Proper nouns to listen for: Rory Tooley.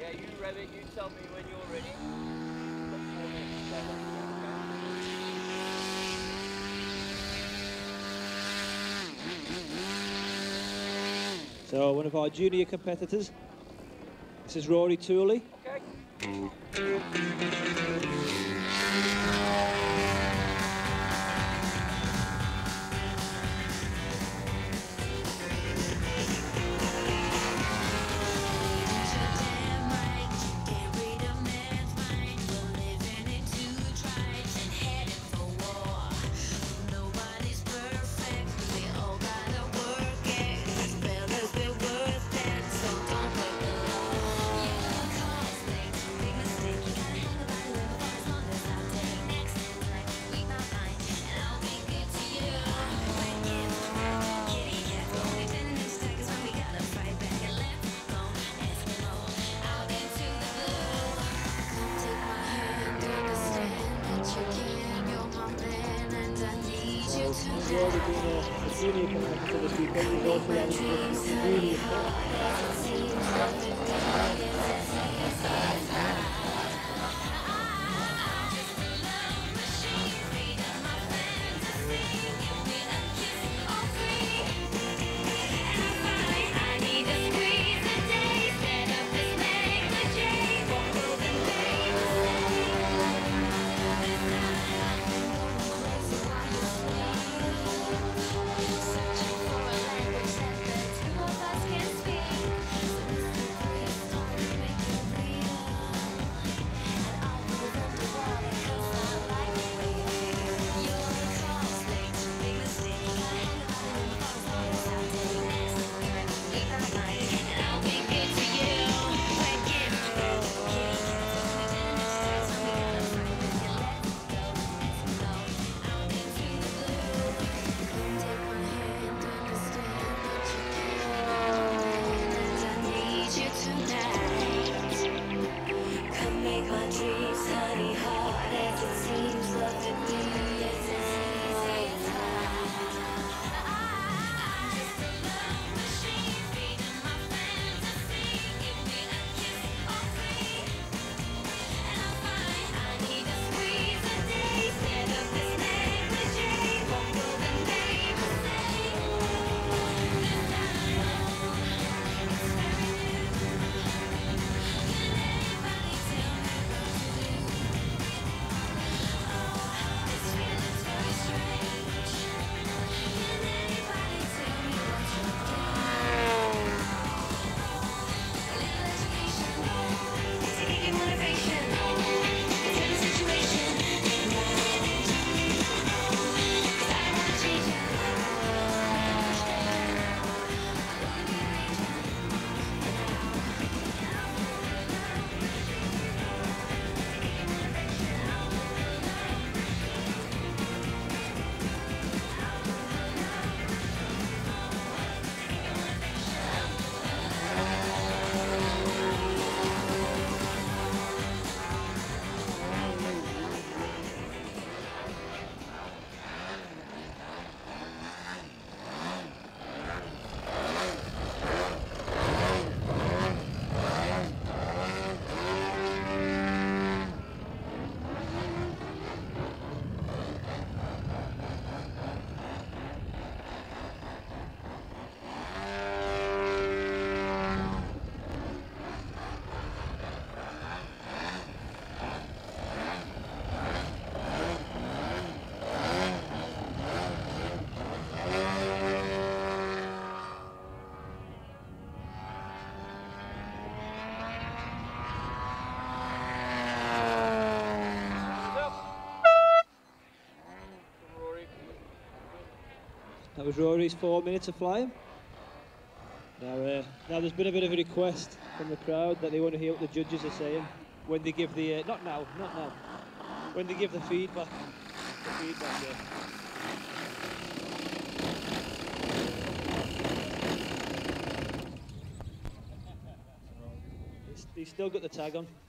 Yeah, you rev it, you tell me when you're ready. So one of our junior competitors, this is Rory Tooley. Okay. That was Rory's 4 minutes to fly. Now there's been a bit of a request from the crowd that they want to hear what the judges are saying when they give the not now, when they give the feedback. He's still got the tag on.